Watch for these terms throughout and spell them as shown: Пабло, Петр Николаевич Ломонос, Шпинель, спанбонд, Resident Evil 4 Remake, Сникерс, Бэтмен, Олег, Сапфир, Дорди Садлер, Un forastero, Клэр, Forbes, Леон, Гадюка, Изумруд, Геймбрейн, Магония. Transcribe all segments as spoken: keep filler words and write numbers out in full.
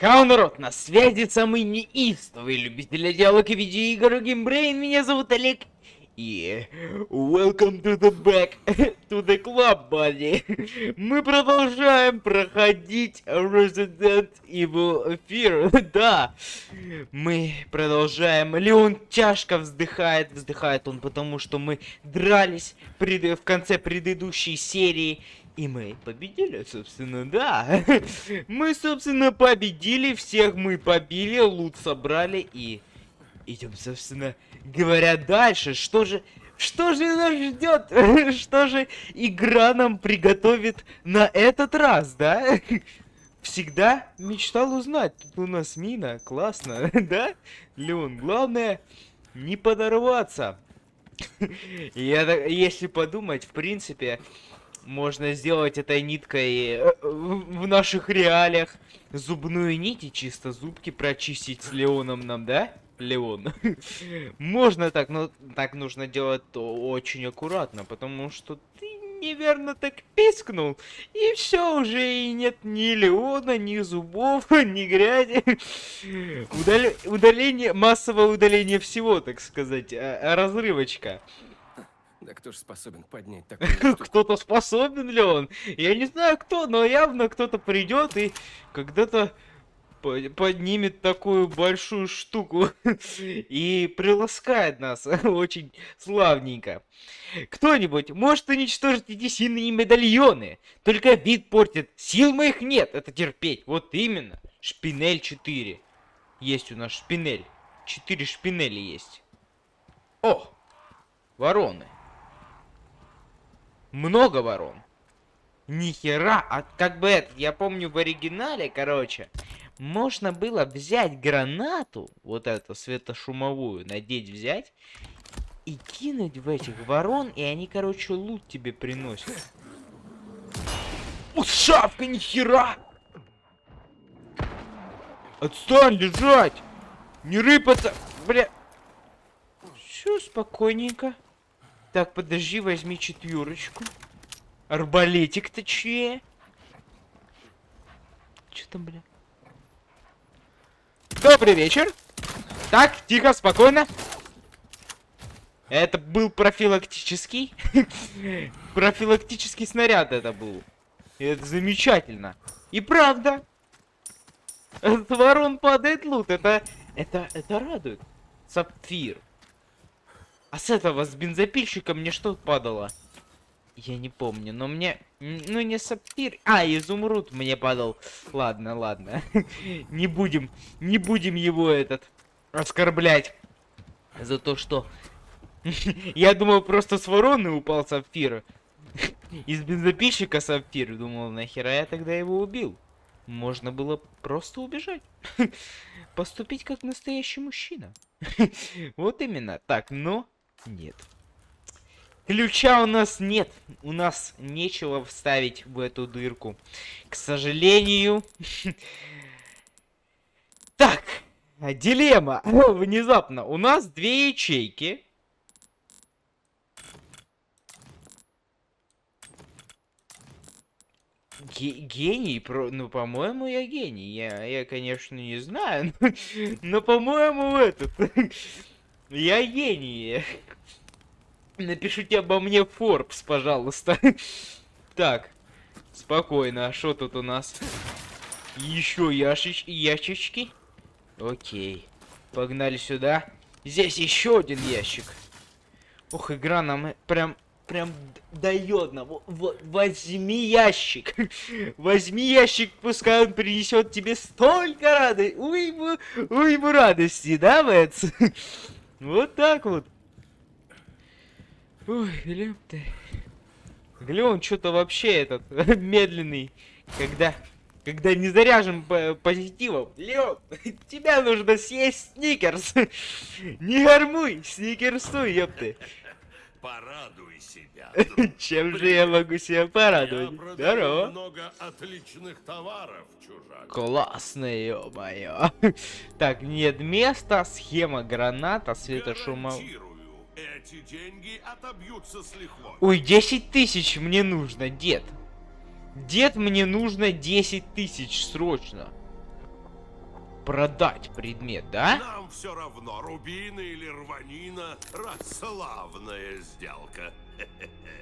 Хау, народ, на связи самый неистовый любитель диалога видеоигр Геймбрейн, меня зовут Олег, и yeah. Welcome to the back to the club, buddy. Мы продолжаем проходить Resident Evil четыре, да, мы продолжаем. Леон тяжко вздыхает, вздыхает он, потому что мы дрались пред... в конце предыдущей серии. И мы победили, собственно, да. Мы, собственно, победили, всех мы побили, лут собрали и идем, собственно говоря, дальше. Что же, что же нас ждет? Что же игра нам приготовит на этот раз, да? Всегда мечтал узнать. Тут у нас мина, классно, да? Леон, главное не подорваться. Я, если подумать, в принципе... Можно сделать этой ниткой в наших реалиях зубную нить и чисто зубки прочистить с Леоном нам, да? Леон. Можно так, но так нужно делать то очень аккуратно, потому что ты неверно так пискнул, и все, уже и нет ни Леона, ни зубов, ни грязи. Удали... Удаление, массовое удаление всего, так сказать, разрывочка. Да кто же способен поднять такой? Кто-то способен ли он? Я не знаю кто, но явно кто-то придет и когда-то поднимет такую большую штуку и приласкает нас очень славненько. Кто-нибудь может уничтожить эти сильные медальоны, только вид портит. Сил моих нет, это терпеть. Вот именно. Шпинель четыре. Есть у нас шпинель. четыре шпинели есть. О! Вороны. Много ворон. Нихера, а как бы это, я помню в оригинале, короче, можно было взять гранату, вот эту светошумовую, надеть, взять, и кинуть в этих ворон, и они, короче, лут тебе приносят. О, шапка, нихера! Отстань, лежать! Не рыпаться! Бля! Все, спокойненько. Так, подожди, возьми четверочку. Арбалетик, точнее. Че там, бля? Добрый вечер. Так, тихо, спокойно. Это был профилактический. Профилактический снаряд это был. Это замечательно. И правда. От ворон падает лут. Это, это, это радует. Сапфир. А с этого, с бензопильщика мне что падало? Я не помню, но мне... Ну, не сапфир... А, изумруд мне падал. Ладно, ладно. Не будем, не будем его этот... оскорблять. За то, что... Я думал, просто с вороны упал сапфир. Из бензопильщика сапфир. Думал, нахера я тогда его убил? Можно было просто убежать. Поступить как настоящий мужчина. Вот именно. Так, но... Нет. Ключа у нас нет. У нас нечего вставить в эту дырку. К сожалению. Так. Дилемма. Внезапно. У нас две ячейки. Гений? Ну, по-моему, я гений. Я, я конечно, не знаю. Но, но по-моему, этот... Я гений. Напишите обо мне Forbes, пожалуйста. Так. Спокойно. А что тут у нас? Еще яшеч... ящички. Окей. Погнали сюда. Здесь еще один ящик. Ох, игра нам прям... Прям дает нам. Возьми ящик. Возьми ящик, пускай он принесет тебе столько радости. Уйму, уйму радости, да, Мэтс? Вот так вот. Ой, Глеб ты. Глеб, что-то вообще этот медленный. Когда... Когда не заряжен позитивом. Леон, тебя нужно съесть сникерс. Не гормуй, сникерсуй, ёпты. Порадуй себя. Чем же я могу себя порадовать? Я Здорово. Много отличных товаров, чужак. Классно, ё-моё. Так, нет места, схема граната, светошума. Эти деньги отобьются с лихвой. Ой, десять тысяч мне нужно, дед. Дед, мне нужно десять тысяч срочно. продать предмет, да? Нам все равно, рубины или рванина, расславная сделка.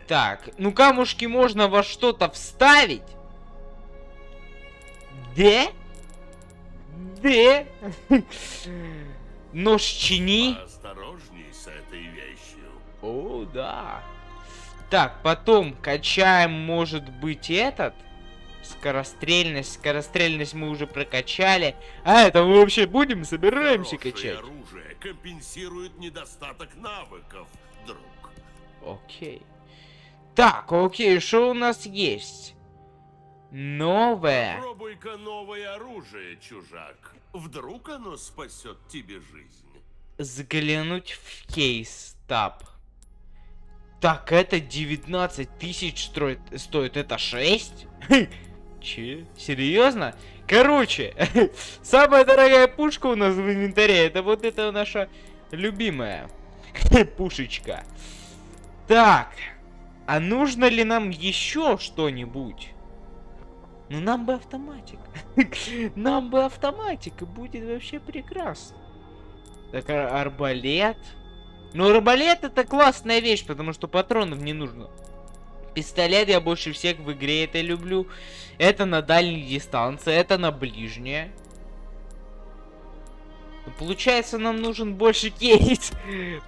Так, ну камушки можно во что-то вставить. Де? Де? Нож чини. Осторожней с этой вещью. О, да. Так, потом качаем, может быть, этот. Скорострельность. Скорострельность мы уже прокачали. А это мы вообще будем? Собираемся качать. Оружие компенсирует недостаток навыков, друг. Окей. Так, окей, что у нас есть? Новое. Попробуй-ка новое оружие, чужак. Вдруг оно спасет тебе жизнь. Заглянуть в кейс таб. Так, это девятнадцать тысяч строит, стоит, это шесть? Че? Серьезно? Короче, самая дорогая пушка у нас в инвентаре, это вот эта наша любимая пушечка. Так, а нужно ли нам еще что-нибудь? Ну нам бы автоматик. Нам бы автоматик, и будет вообще прекрасно. Так, арбалет. Но арбалет это классная вещь, потому что патронов не нужно. Пистолет я больше всех в игре это люблю. Это на дальней дистанции, это на ближнее. Получается, нам нужен больше кейс,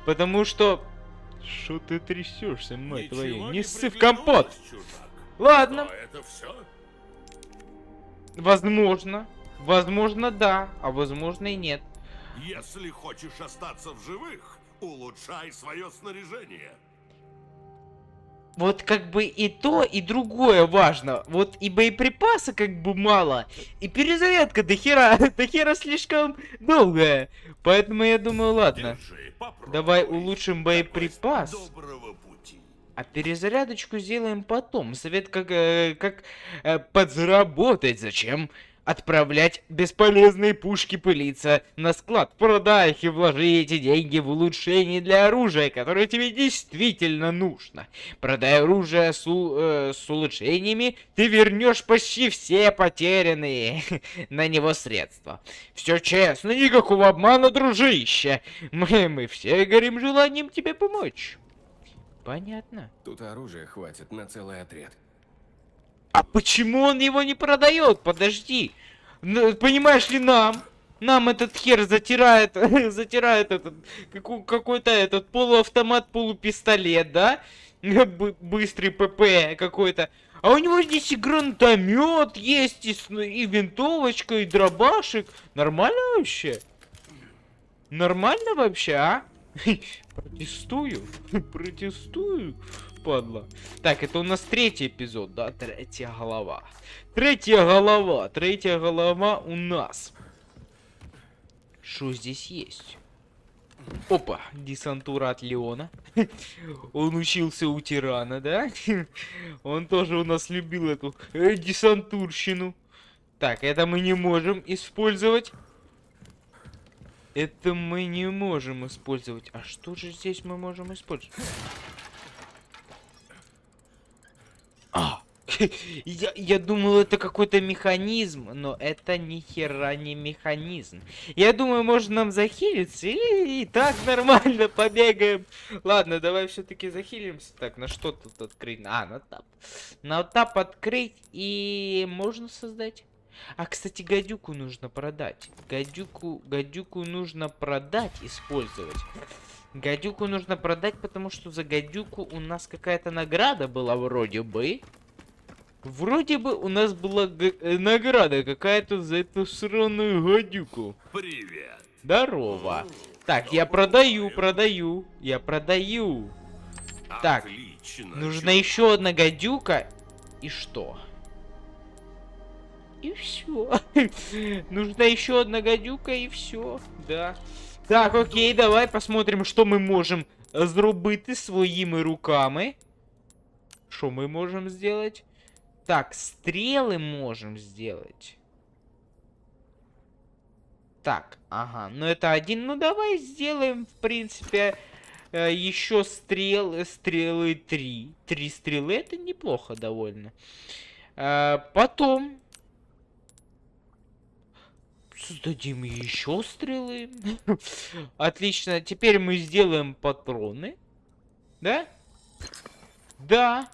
потому что... Что ты трясешься, мать твою? Не, не ссы в компот. Чужак. Ладно. Это все? Возможно. Возможно, да. А возможно и нет. Если хочешь остаться в живых... Улучшай свое снаряжение. Вот как бы и то, и другое важно. Вот и боеприпаса как бы мало, и перезарядка до хера, до хера слишком долгая. Поэтому я думаю, ладно. Держи, давай улучшим боеприпас. А перезарядочку сделаем потом. Совет как, э, как э, подзаработать. Зачем отправлять бесполезные пушки пылиться на склад? Продай их и вложи эти деньги в улучшение для оружия, которое тебе действительно нужно. Продай оружие с, э, с улучшениями, ты вернешь почти все потерянные на него средства. Все честно, никакого обмана, дружище. Мы, мы все горим желанием тебе помочь. Понятно. Тут оружия хватит на целый отряд. А почему он его не продает? Подожди. Понимаешь ли, нам? Нам этот хер затирает, затирает этот какой-то этот полуавтомат, полупистолет, да? Быстрый ПП какой-то. А у него здесь и гранатомет есть, и, и винтовочка, и дробашек. Нормально вообще? Нормально вообще, а? Протестую, протестую. Падла. Так, это у нас третий эпизод, да? Третья голова. Третья голова. Третья голова у нас. Что здесь есть? Опа, десантура от Леона. Он учился у тирана, да? Он тоже у нас любил эту десантурщину. Так, это мы не можем использовать. Это мы не можем использовать. А что же здесь мы можем использовать? А, я, я думал, это какой-то механизм, но это ни хера не механизм. Я думаю, может нам захилиться, и, и так нормально побегаем. Ладно, давай все-таки захилимся. Так, на что тут открыть? А, на тап. На тап открыть и можно создать. А, кстати, гадюку нужно продать. Гадюку, гадюку нужно продать, использовать. Гадюку нужно продать, потому что за гадюку у нас какая-то награда была вроде бы. Вроде бы у нас была награда какая-то за эту сраную гадюку. Привет. Здорово. Так, я продаю, продаю. Я продаю. Так, нужна еще одна гадюка. И что? И все. Нужна еще одна гадюка и все. Да. Так, окей, давай посмотрим, что мы можем зробити своими руками. Что мы можем сделать? Так, стрелы можем сделать. Так, ага, ну это один. Ну давай сделаем, в принципе, еще стрелы, стрелы три. Три стрелы, это неплохо довольно. Потом... Создадим еще стрелы. Отлично. Теперь мы сделаем патроны. Да? Да.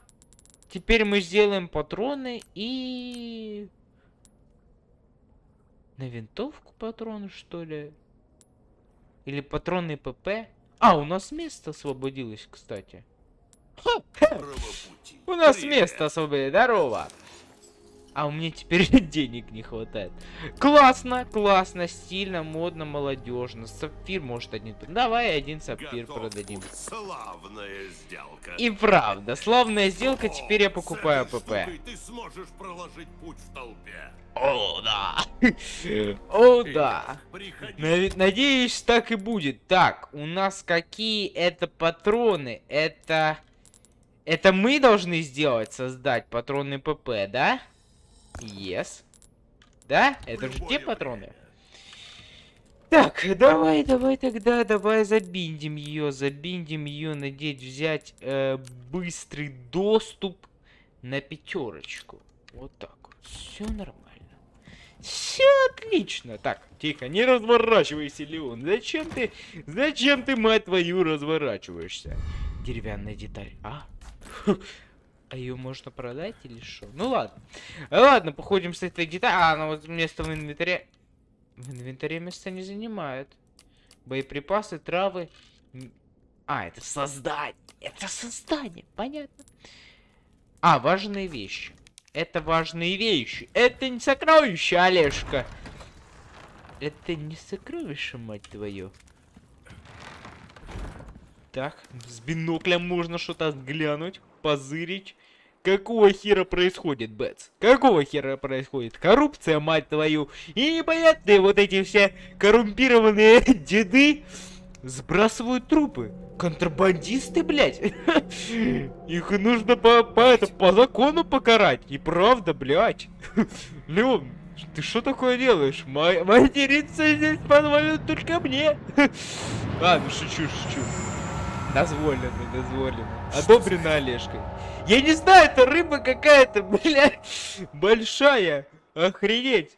Теперь мы сделаем патроны и... На винтовку патроны, что ли? Или патроны ПП? А, у нас место освободилось, кстати. У нас место освободилось. Здорово. А у меня теперь денег не хватает. Классно, классно, стильно, модно, молодежно. Сапфир может один... Давай один сапфир Готов. продадим. Славная сделка. И правда, славная сделка. О, теперь я покупаю ПП. Ты сможешь проложить путь в толпе. О, да. О, да. Надеюсь, так и будет. Так, у нас какие это патроны? Это... Это мы должны сделать, создать патроны ПП, да? Yes. Да? Это же те патроны. Так, давай, давай тогда, давай забиндим ее, забиндим ее, надеть, взять э, быстрый доступ на пятерочку. Вот так вот. Все нормально. Все отлично. Так, тихо, не разворачивайся, Леон. Зачем ты, зачем ты, мать твою, разворачиваешься? Деревянная деталь. А? А ее можно продать или что? Ну ладно. Ладно, походим с этой деталью. А, она вот место в инвентаре. В инвентаре место не занимает. Боеприпасы, травы. А, это создание. Это создание, понятно. А, важные вещи. Это важные вещи. Это не сокровище, Олежка. Это не сокровище, мать твою. Так, с биноклем можно что-то глянуть, позырить. Какого хера происходит, Бэтс? Какого хера происходит? Коррупция, мать твою. И непонятные вот эти все коррумпированные деды сбрасывают трупы. Контрабандисты, блядь. Их нужно по, по, это, по закону покарать. И правда, блядь. Леон, ты что такое делаешь? Материться здесь позволят только мне. А, ну шучу, шучу. Дозволено, дозволено. Одобрено Олежкой. Я не знаю, это рыба какая-то, блядь, большая. Охренеть.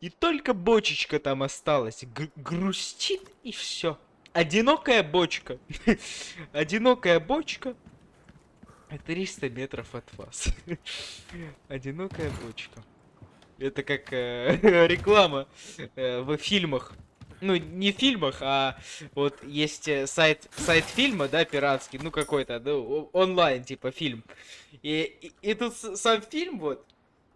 И только бочечка там осталась. Г грустит и все. Одинокая бочка. Одинокая бочка. триста метров от вас. Одинокая бочка. Это как э, реклама э, в фильмах. Ну, не в фильмах, а вот есть сайт, сайт фильма, да, пиратский, ну какой-то, ну, онлайн, типа фильм. И, и, и тут сам фильм, вот,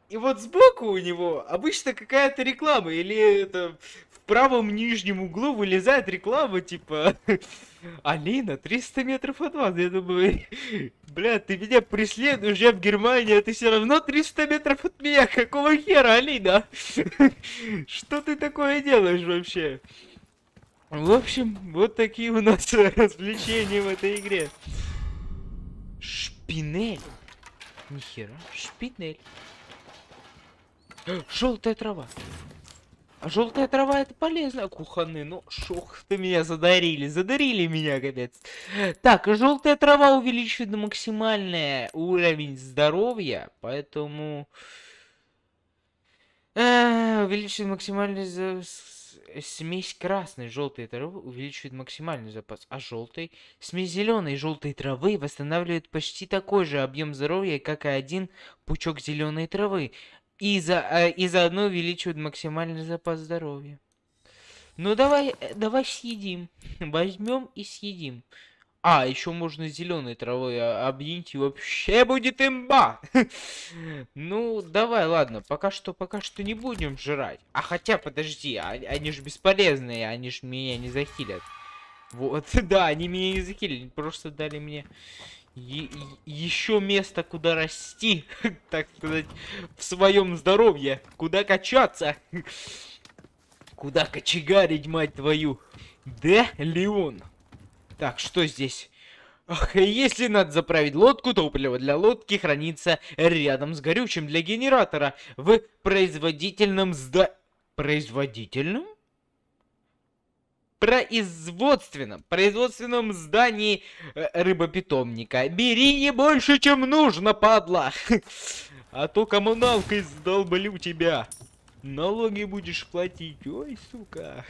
и вот сбоку у него обычно какая-то реклама, или это в правом нижнем углу вылезает реклама, типа, Алина, триста метров от вас. Я думаю, бля, ты меня преследуешь, я в Германии, а ты все равно триста метров от меня. Какого хера, Алина? Что ты такое делаешь вообще? В общем, вот такие у нас развлечения в этой игре. Шпинель. Нихера, шпинель. Желтая трава. А желтая трава это полезно. Кухонный, ну шох-то меня задарили. Задарили меня, капец. Так, желтая трава увеличивает максимальный уровень здоровья. Поэтому... Э-э, увеличивает максимальный за... Смесь красной, желтой травы увеличивает максимальный запас. А желтой? Смесь зеленой и желтой травы восстанавливает почти такой же объем здоровья, как и один пучок зеленой травы. И, за, и заодно увеличивают максимальный запас здоровья. Ну давай, давай съедим. Возьмем и съедим. А, еще можно зеленой травой объединить, и вообще будет имба. Ну, давай, ладно, пока что, пока что не будем жрать. А хотя, подожди, они же бесполезные, они же меня не захилят. Вот, да, они меня не захилили, просто дали мне... Е еще место, куда расти, так сказать, в своем здоровье, куда качаться, куда кочегарить, мать твою. Да, Леон. Так, что здесь? Ах, если надо заправить лодку, топливо для лодки хранится рядом с горючим для генератора в производительном зда... Производительном? производственном, производственном здании рыбопитомника. Бери не больше, чем нужно, падла. А то коммуналкой сдолблю тебя. Налоги будешь платить. Ой, сука.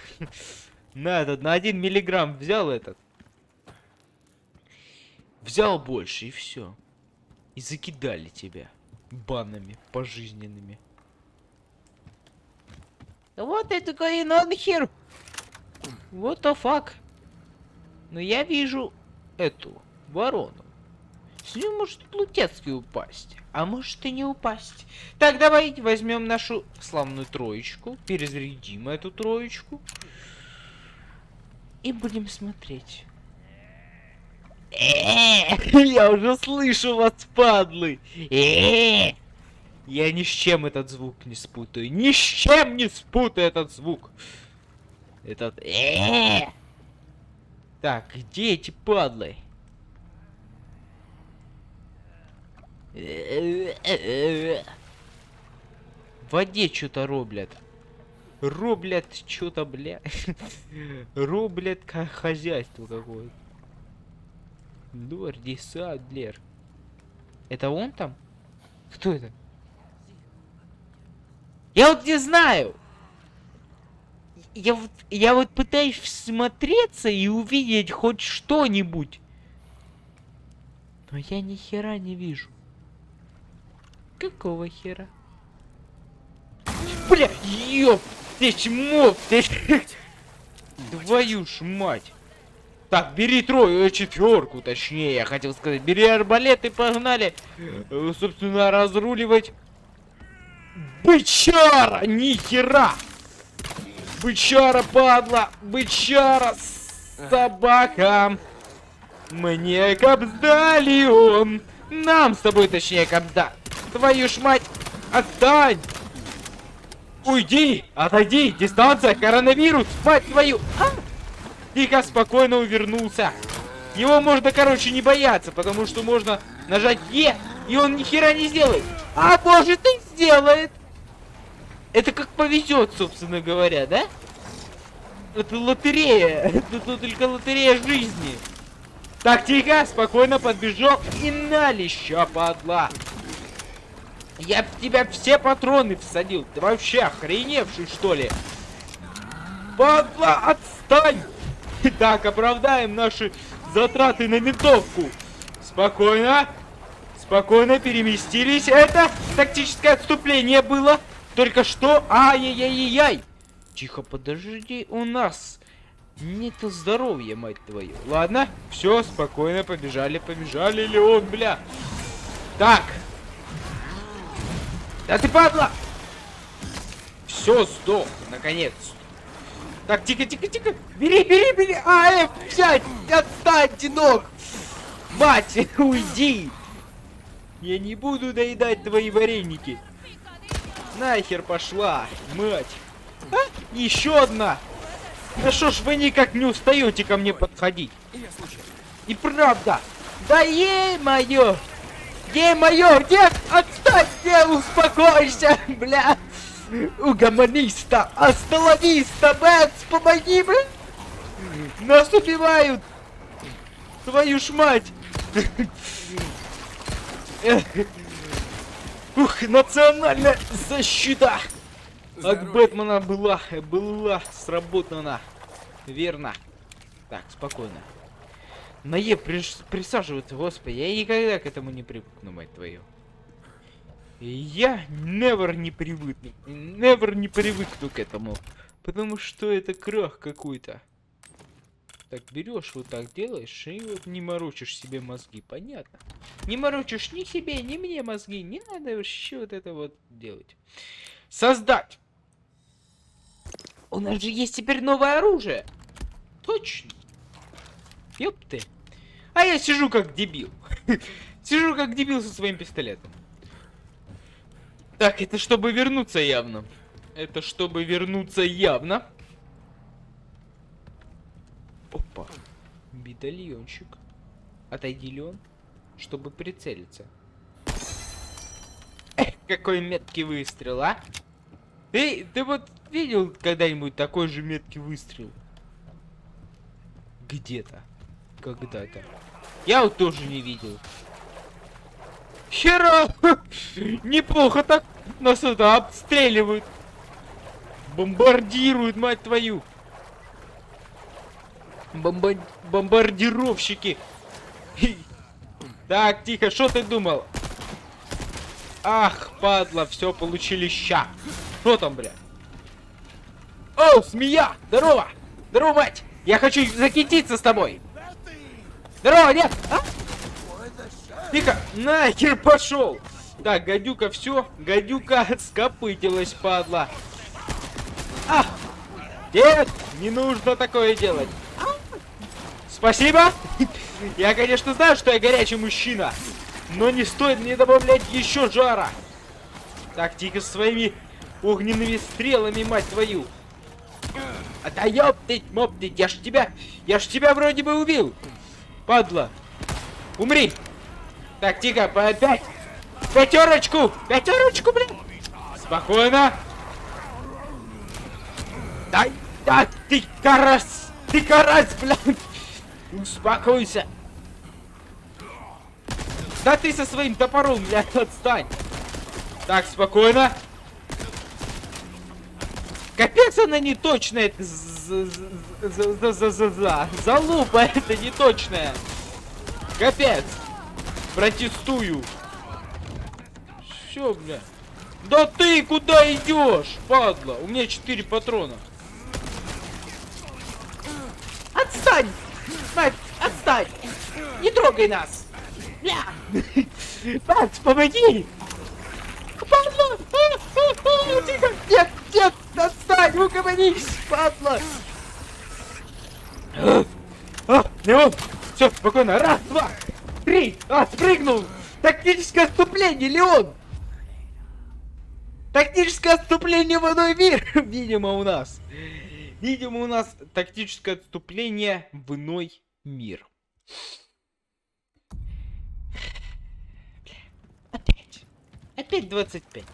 На этот, на один миллиграмм взял этот. Взял больше, и все. И закидали тебя банами пожизненными. Вот это going on here. What the fuck? Но я вижу эту ворону. С ним может Лутецкий упасть, а может и не упасть. Так, давайте возьмем нашу славную троечку, перезарядим эту троечку и будем смотреть. Я уже слышу вас, падлы. Я ни с чем этот звук не спутаю, ни с чем не спутаю этот звук. Этот. Так, где эти падлы? В воде что-то роблят. Роблят что-то, бля. Роблят как хозяйство какое-то. Дорди Садлер. Это он там? Кто это? Я вот не знаю. Я вот, я вот пытаюсь всмотреться и увидеть хоть что-нибудь. Но я ни хера не вижу. Какого хера? Бля, ёп, ты чмо, ты... Твою ж мать. Так, бери трою, четверку, точнее, я хотел сказать. Бери арбалет и погнали, собственно, разруливать. Бычара, ни хера. Бычара, падла, бычара, собака. Мне капзда, Леон. Нам с тобой, точнее, капзда. Твою ж мать, отстань. Уйди, отойди, дистанция, коронавирус, мать твою. А? Тихо, спокойно увернулся. Его можно, короче, не бояться, потому что можно нажать Е, и он ни хера не сделает. А может и сделает. Это как повезет, собственно говоря, да? Это лотерея. Это только лотерея жизни. Так, тихо, спокойно подбежал и налеща, падла. Я в тебя все патроны всадил. Ты вообще охреневший, что ли? Падла, отстань! Так, оправдаем наши затраты на винтовку. Спокойно. Спокойно переместились. Это тактическое отступление было. Только что. Ай-яй-яй-яй. Тихо, подожди. У нас нету здоровья, мать твою. Ладно. Все, спокойно. Побежали, побежали. Леон, бля. Так. Да ты, падла. Все, сдох. Наконец. Так, тихо, тихо, тихо. Бери, бери, бери. А, Ф, взять. Отстань, Динок. Мать, уйди. Я не буду доедать твои вареники. Нахер пошла, мать. А? Еще одна. Да что ж вы никак не устаете ко мне подходить? И правда. Да е-мое. Е-мое. Нет, отстань, не успокойся, бля. Угомониста, остановиста, Бэтс, помоги, блин! Нас убивают! Твою ж мать! Ух, национальная защита! От Бэтмена была, была сработана. Верно. Так, спокойно. На Е присаживаться, господи, я никогда к этому не привыкну, мать твою. Я never не привыкну, never не привыкну к этому, потому что это крах какой-то. Так, берешь, вот так делаешь, и вот не морочишь себе мозги, понятно? Не морочишь ни себе, ни мне мозги, не надо вообще вот это вот делать. Создать! У нас же есть теперь новое оружие! Точно! Ёпты! А я сижу как дебил. Сижу как дебил со своим пистолетом. Так, это чтобы вернуться явно. Это чтобы вернуться явно. Опа. Медальончик. Отойди, Леон, чтобы прицелиться. Эх, какой меткий выстрел, а? Ты, ты вот видел когда-нибудь такой же меткий выстрел? Где-то. Когда-то. Я вот тоже не видел. Хера! Неплохо так нас это обстреливают. Бомбардируют, мать твою! Бомба... Бомбардировщики! Так, тихо, что ты думал? Ах, падла, все получили ща. Что там, бля? Оу, змея! Здорово! Здорово, мать! Я хочу закититься с тобой! Здорово, нет! А? Тихо! Нахер пошел! Так, гадюка, все. Гадюка скопытилась, падла. А! Нет! Не нужно такое делать! Спасибо! Я, конечно, знаю, что я горячий мужчина, но не стоит мне добавлять еще жара. Так, тихо, со своими огненными стрелами, мать твою. А да ёптыть, моптыть, я ж тебя, я ж тебя вроде бы убил. Падла. Умри. Так, тихо, по опять. Пятерочку, пятерочку, блин. Спокойно. Дай, да, ты карась, ты карась, блин. Успокойся. Да ты со своим топором, блядь, отстань. Так, спокойно. Капец, она неточная. Залупа это неточная. Капец. Протестую. Все, бля. Да ты куда идешь, падла? У меня четыре патрона. Отстань! Мать, отстань! Не трогай нас! Бля! Мать, помоги! Падла! Тихо! Нет, нет! Отстань! Угомонись! Падла! Леон! Все, спокойно! Раз, два, три! А, спрыгнул! Тактическое отступление, Леон! Тактическое отступление в иной мир! Видимо, у нас... Видимо, у нас тактическое отступление в иной мир. Опять. Опять двадцать пять.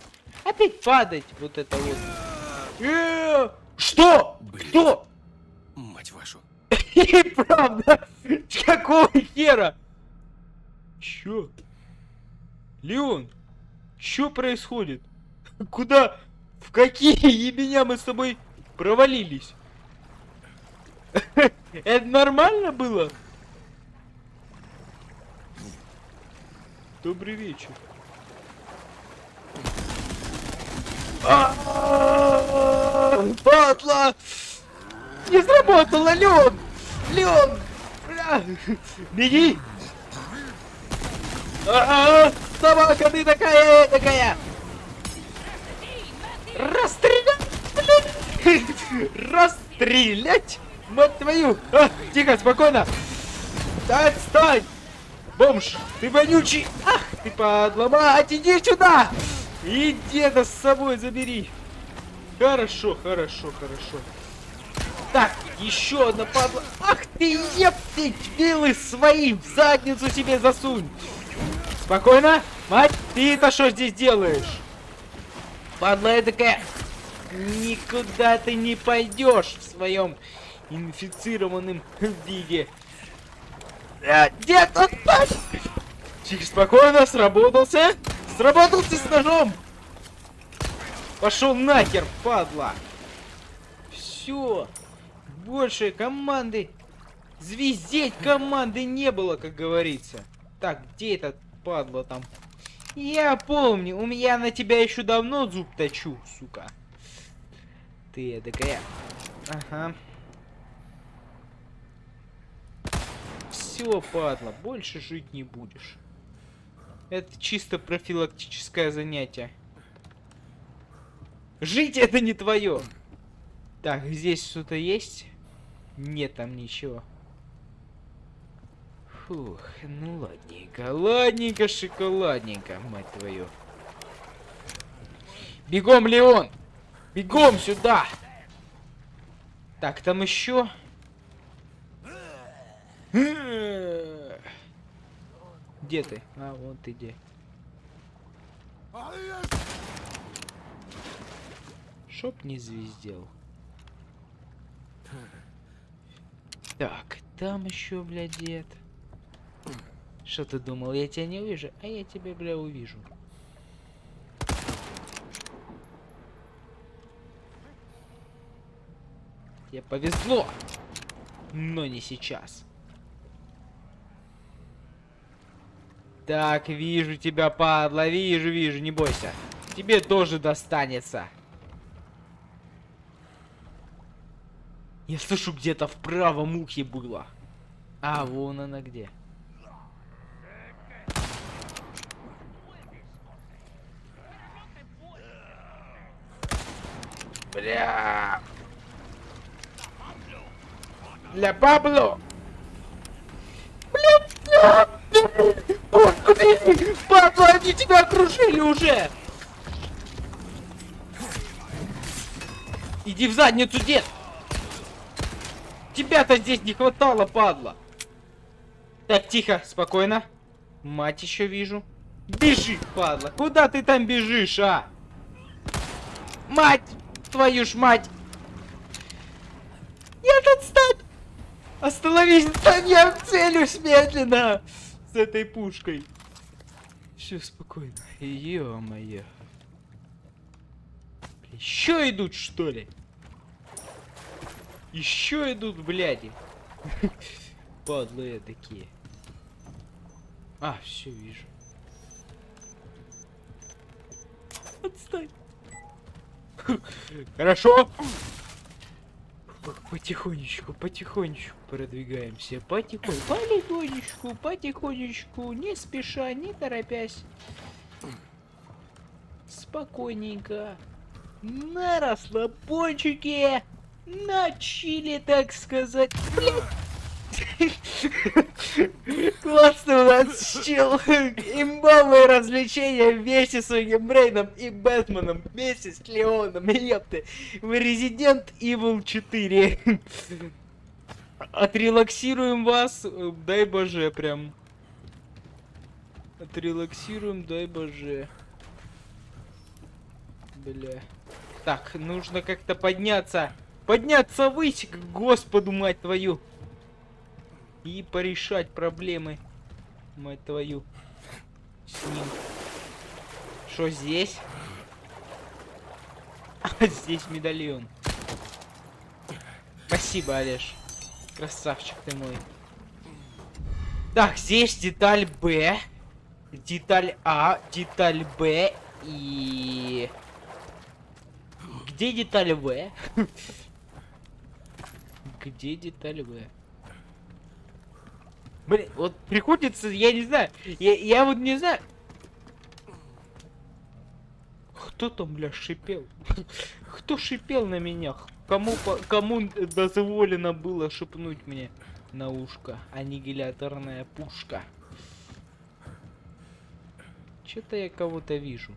Опять падать вот это вот. Э-э-э! Что? Блин. Кто? Мать вашу. И правда. Какого хера? Чё? Леон, чё происходит? Куда? В какие ебеня мы с тобой... провалились. Это нормально было? Добрый вечер. Батла! Не сработало, Леон! Леон! Беги! Собака, ты такая, такая! Расстрелять! Расстрелять! Мать твою! А, тихо, спокойно! Да отстань! Бомж! Ты вонючий! Ах, ты падла! Мать, иди сюда! И деда с собой забери! Хорошо, хорошо, хорошо. Так, еще одна падла. Ах ты, ептить! Вилы свои в задницу себе засунь! Спокойно! Мать, ты-то что здесь делаешь? Падла эдакая! Никуда ты не пойдешь в своем инфицированном виде. А, дед, отпад! Тихо, спокойно, сработался. Сработался с ножом. Пошел нахер, падла. Все. Больше команды. Звездеть команды не было, как говорится. Так, где этот падла там? Я помню, у меня на тебя еще давно зуб точу, сука. Ты такая. Ага. Все, падла, больше жить не будешь. Это чисто профилактическое занятие. Жить это не твое. Так, здесь что-то есть? Нет там ничего. Фух, ну ладненько, ладненько, шоколадненько, мать твою. Бегом, Леон! Бегом сюда! Так, там еще. Где ты? А, вот ты где. Чтоб не звездел. Так, там еще, бля, дед. Что ты думал, я тебя не увижу? А я тебя, бля, увижу. Тебе повезло, но не сейчас. Так, вижу тебя, падла, вижу, вижу, не бойся. Тебе тоже достанется. Я слышу, где-то в правом ухе было. А, вон она где. Бля. Ля Пабло. Бля, бля. Пабло, они тебя окружили уже. Иди в задницу, дед. Тебя-то здесь не хватало, падла. Так, тихо, спокойно. Мать еще вижу. Бежи, падла. Куда ты там бежишь, а? Мать! Твою ж мать! Я тут стань! Остановись, стань, я целюсь медленно! С этой пушкой. Все спокойно. Ё-моё. Еще идут, что ли? Еще идут, бляди. Падлые такие. А, все вижу. Отстань. Хорошо. Потихонечку, потихонечку продвигаемся. Потихонечку, полегонечку, потихонечку. Не спеша, не торопясь. Спокойненько. На расслабончике. На чили, так сказать. Классно у нас, чел. Имбовые развлечения вместе с Геймбрейном и Бэтменом, вместе с Леоном, ёпты, в Resident Evil четыре. Отрелаксируем вас, дай боже, прям. Отрелаксируем, дай боже. Бля. Так, нужно как-то подняться. Подняться высь к Господу, мать твою. И порешать проблемы, мать твою. С ним. Что здесь? А, здесь медальон. Спасибо, Олеж. Красавчик ты мой. Так, здесь деталь Б. Деталь А. Деталь Б. И... Где деталь В? Где деталь В? Блин, вот приходится, я не знаю, я, я вот не знаю. Кто там, бля, шипел? Кто шипел на меня? Кому, кому дозволено было шепнуть мне на ушко? Аннигиляторная пушка. Че-то я кого-то вижу.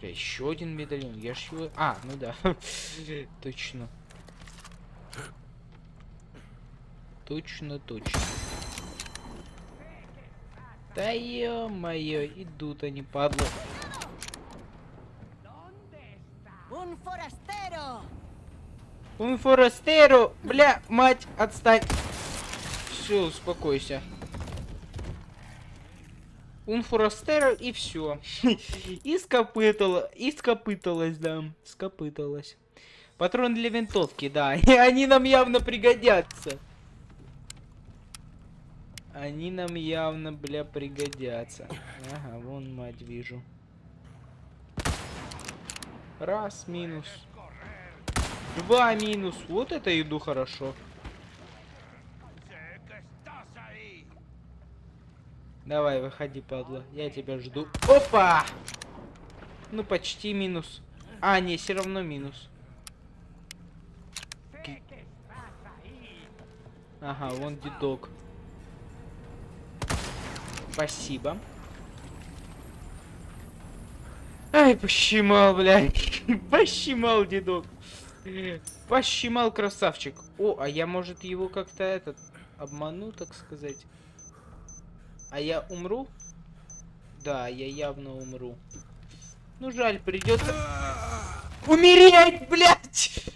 Бля, еще один медальон, я ж его... А, ну да, точно. Точно, точно. Да ё-моё, идут они, падлы. Un forastero. Un forastero. Бля, мать, отстань. Все, успокойся. Un forastero и все. И скопытало, и скопыталось, да, скопыталось. Патрон для винтовки, да, и они нам явно пригодятся. Они нам явно, бля, пригодятся. Ага, вон, мать, вижу. Раз, минус. Два, минус. Вот это иду хорошо. Давай, выходи, падла. Я тебя жду. Опа! Ну, почти минус. А, не, все равно минус. Ага, вон дедок. Спасибо. Ай, пощемал, блядь. Пощемал, дедок. Пощемал, красавчик. О, а я, может, его как-то этот обману, так сказать. А я умру? Да, я явно умру. Ну, жаль, придется... Умереть, блядь!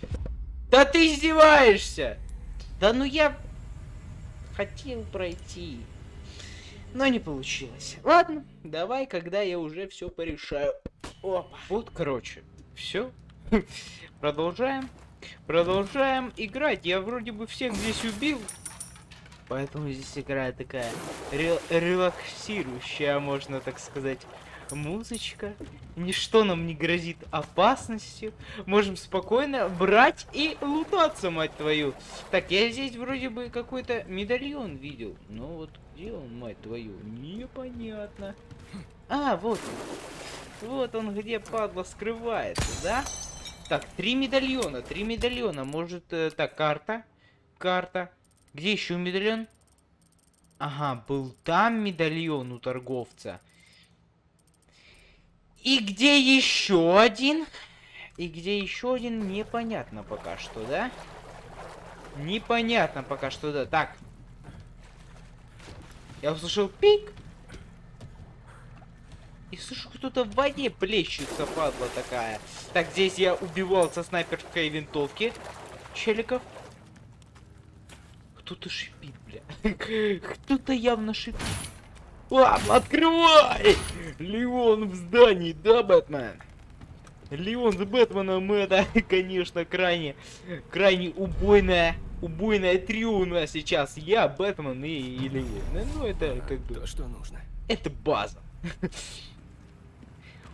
Да ты издеваешься! Да ну я... хотел пройти... Но не получилось. Ладно, давай, когда я уже все порешаю. Опа. Вот, короче, все. Продолжаем. Продолжаем играть. Я вроде бы всех здесь убил. Поэтому здесь игра такая рел релаксирующая, можно так сказать. Музычка. Ничто нам не грозит опасностью. Можем спокойно брать и лутаться, мать твою. Так, я здесь вроде бы какой-то медальон видел. Но вот где он, мать твою, непонятно. А, вот он. Вот он где, падла, скрывается, да? Так, три медальона, три медальона. Может, э, так, карта. Карта. Где еще медальон? Ага, был там медальон у торговца. И где еще один? И где еще один? Непонятно пока что, да? Непонятно пока что, да. Так. Я услышал пик. И слышу, кто-то в воде плещется, падла такая. Так, здесь я убивал со снайперской винтовки челиков. Кто-то шипит, бля. Кто-то явно шипит. Ладно, открывай! Леон в здании, да, Бэтмен? Леон с Бэтменом, это, конечно, крайне, крайне убойное, убойное трио у нас сейчас. Я, Бэтмен и, и Леон. Ну, это как бы... То, что нужно. Это база.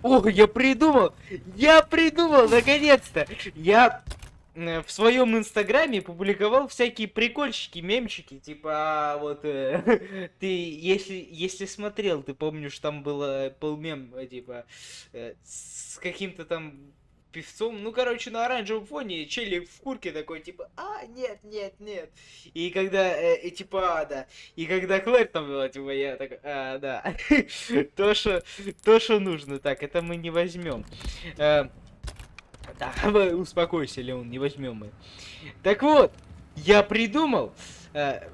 О, я придумал! Я придумал, наконец-то! Я... в своем инстаграме публиковал всякие прикольчики, мемчики, типа вот э, ты, если если смотрел, ты помнишь, там было полмем, типа э, с каким-то там певцом, ну короче, на оранжевом фоне челик в курке такой, типа, а, нет, нет, нет. И когда, э, и, типа, а, да, и когда Клэр там была, типа, я такой, а, да, то, что то, что нужно, так, это мы не возьмем. Да, успокойся, Леон, не возьмем мы. Так вот, я придумал э,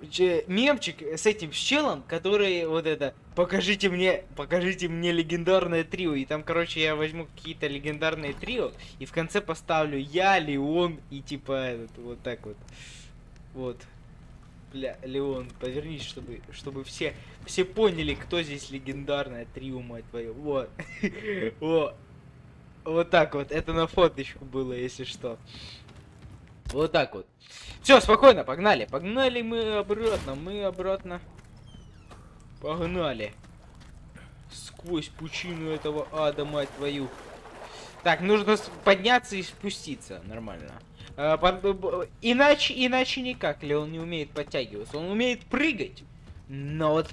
мемчик с этим с челом, который вот это, покажите мне, покажите мне легендарное трио. И там, короче, я возьму какие-то легендарные трио, и в конце поставлю я, Леон, и типа этот, вот так вот. Вот. Бля, Леон, повернись, чтобы, чтобы все, все поняли, кто здесь легендарное трио, мать твою. Вот. Вот. Вот так вот, это на фоточку было, если что. Вот так вот. Все, спокойно, погнали. Погнали мы обратно, мы обратно. Погнали. Сквозь пучину этого ада, мать твою. Так, нужно подняться и спуститься, нормально. А, под... Иначе, иначе никак, Леон не умеет подтягиваться. Он умеет прыгать. Но вот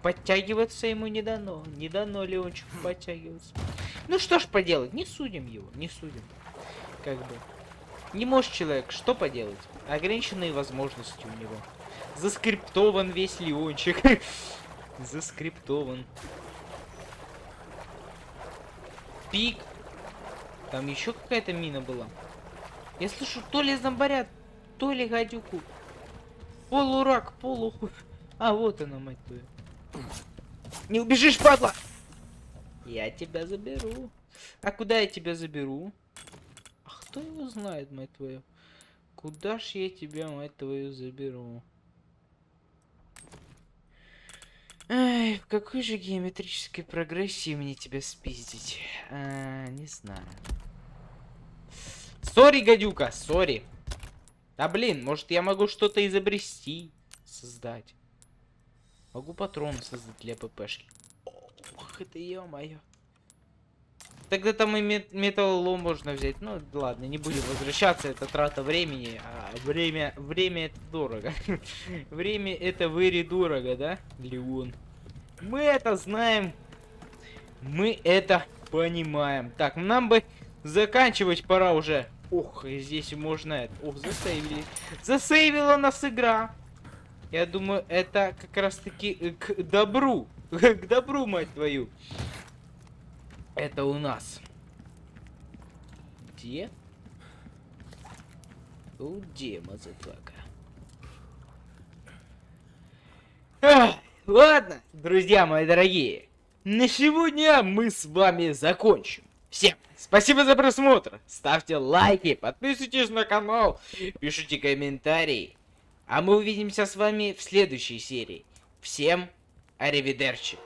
подтягиваться ему не дано. Не дано, Леончик, подтягиваться. Ну что ж поделать, не судим его, не судим. Как бы. Не может человек, что поделать? Ограниченные возможности у него. Заскриптован весь Леончик. Заскриптован. Пик. Там еще какая-то мина была. Я слышу, то ли зомбаря, то ли гадюку. Полурак, полухуй. А, вот она, мать твою. Не убежишь, падла! Я тебя заберу. А куда я тебя заберу? А кто его знает, мать твою? Куда ж я тебя, мать твою, заберу? Ай, в какой же геометрической прогрессии мне тебя спиздить? А, не знаю. Сори, гадюка, сори. Да блин, может я могу что-то изобрести, создать. Могу патроны создать для ППшки. Ох, это ё-моё. Тогда там и мет металлолом можно взять. Ну, ладно, не будем возвращаться. Это трата времени. А время, время это дорого. Время это выри дорого, да, Леон? Мы это знаем. Мы это понимаем. Так, нам бы заканчивать пора уже. Ох, здесь можно... Ох, засейвили. Засейвила нас игра. Я думаю, это как раз таки к добру. К добру, мать твою. Это у нас. Где? Где, мазафака? А, ладно, друзья мои дорогие. На сегодня мы с вами закончим. Всем спасибо за просмотр. Ставьте лайки, подписывайтесь на канал, пишите комментарии. А мы увидимся с вами в следующей серии. Всем аривидерчи.